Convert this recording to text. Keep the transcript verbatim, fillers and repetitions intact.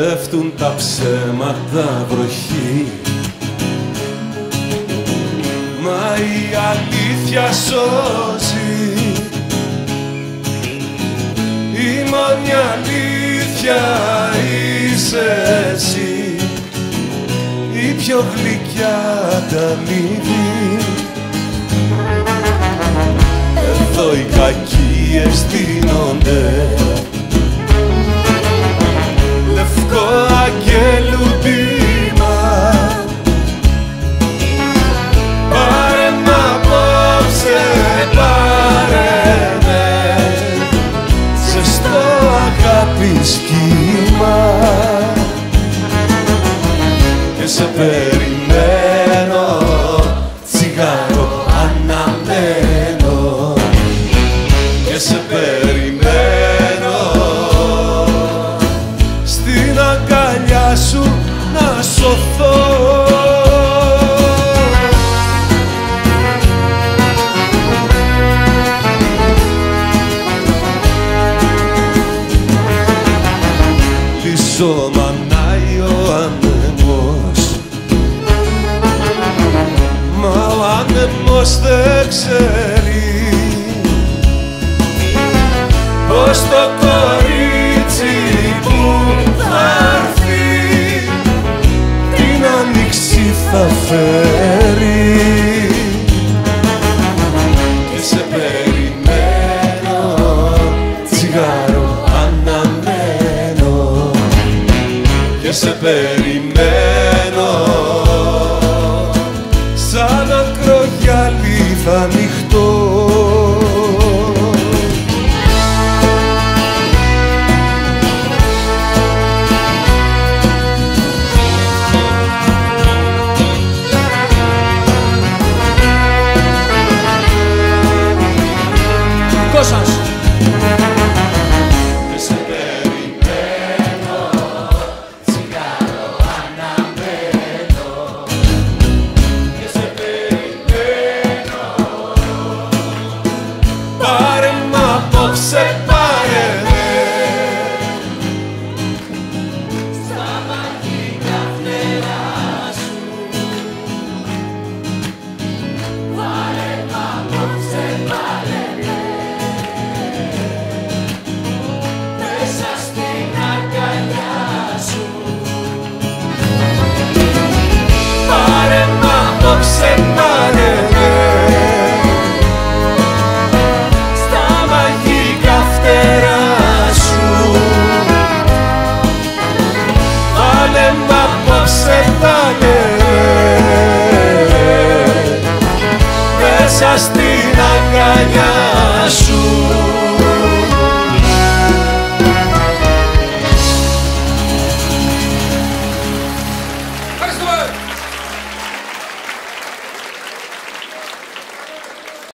πέφτουν τα ψέματα βροχή. Μα η αλήθεια σώζει, η μόνη αλήθεια είσαι εσύ, η πιο γλυκιά ανταμοιβή. Εδώ οι κακοί ευθύνονται, λευκό αγγέλου τίμα. Πάρε μ' απόψε, πάρε με ζεστό αγάπης κύμα. Και σε περιμένω, τσιγάρο αναμένω, και σε περιμένω στην αγκαλιά σου να σωθώ. Πως δεν ξέρει πως το κορίτσι που θα έρθει την άνοιξη θα φέρει. Και σε περιμένω, τσιγάρο αναμένω, και σε περιμένω σαν ακρογιάλι θα ανοιχτώ. Κώσας. Μέσα στην αγκαλιά